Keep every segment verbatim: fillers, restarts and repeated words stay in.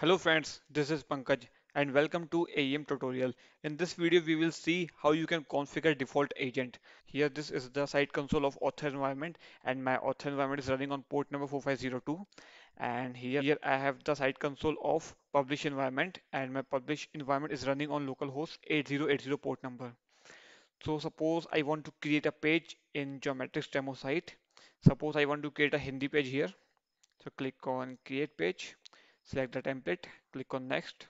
Hello friends, this is Pankaj and welcome to A E M tutorial. In this video we will see how you can configure default agent. Here this is the site console of author environment and my author environment is running on port number four five zero two, and here, here I have the site console of publish environment and my publish environment is running on localhost eight zero eight zero port number. So suppose I want to create a page in Geometrics demo site. Suppose I want to create a Hindi page here. So click on create page. Select the template, click on next,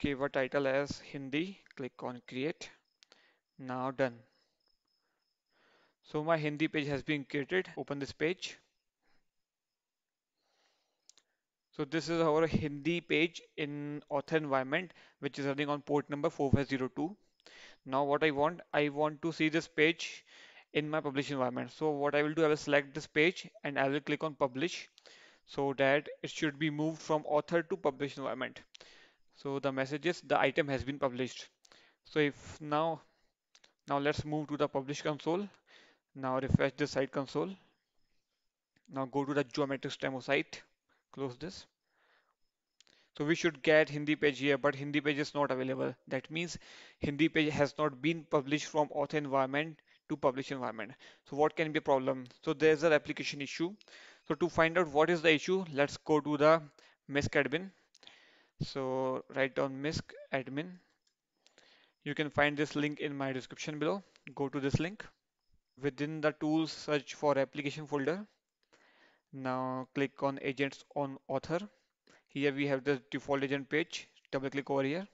give a title as Hindi, click on create, now done. So my Hindi page has been created. Open this page. So this is our Hindi page in author environment which is running on port number four five zero two. Now what I want, I want to see this page in my publish environment. So what I will do, I will select this page and I will click on publish, so that it should be moved from author to publish environment. So the messages, the item has been published. So if now, now let's move to the publish console. Now refresh the site console. Now go to the Geometrics demo site, close this. So we should get Hindi page here, but Hindi page is not available. That means Hindi page has not been published from author environment to publish environment. So what can be a problem? So there's a replication issue. So to find out what is the issue, let's go to the MISCADMin. So write down MISCADMin. You can find this link in my description below. Go to this link. Within the tools, search for application folder. Now click on agents on author. Here we have the default agent page. Double click over here.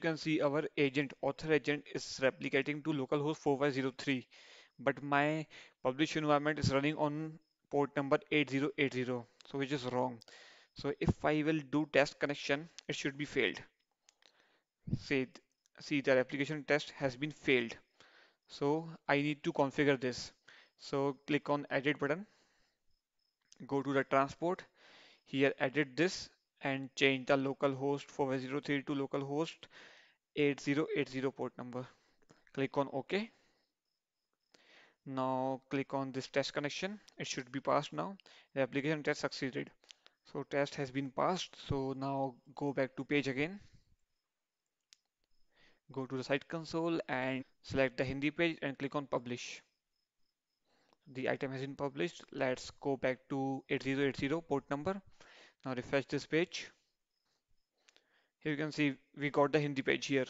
You can see our agent, author agent, is replicating to localhost four five zero three, but my publish environment is running on port number eight zero eight zero, so which is wrong. So if I will do test connection, it should be failed. See, see the replication test has been failed. So I need to configure this. So click on edit button. Go to the transport. Here edit this and change the localhost four five zero three to localhost eight zero eight zero port number. Click on OK. Now click on this test connection. It should be passed now. The application test succeeded. So test has been passed. So now go back to page again. Go to the site console and select the Hindi page and click on publish. The item has been published. Let's go back to eight zero eight zero port number. Now refresh this page. Here you can see we got the Hindi page here.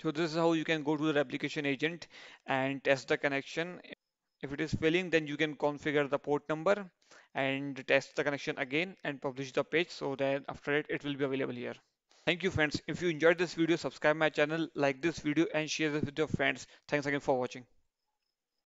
So this is how you can go to the replication agent and test the connection. If it is failing, then you can configure the port number and test the connection again and publish the page, so that after it, it will be available here. Thank you friends. If you enjoyed this video, subscribe my channel, like this video and share this with your friends. Thanks again for watching.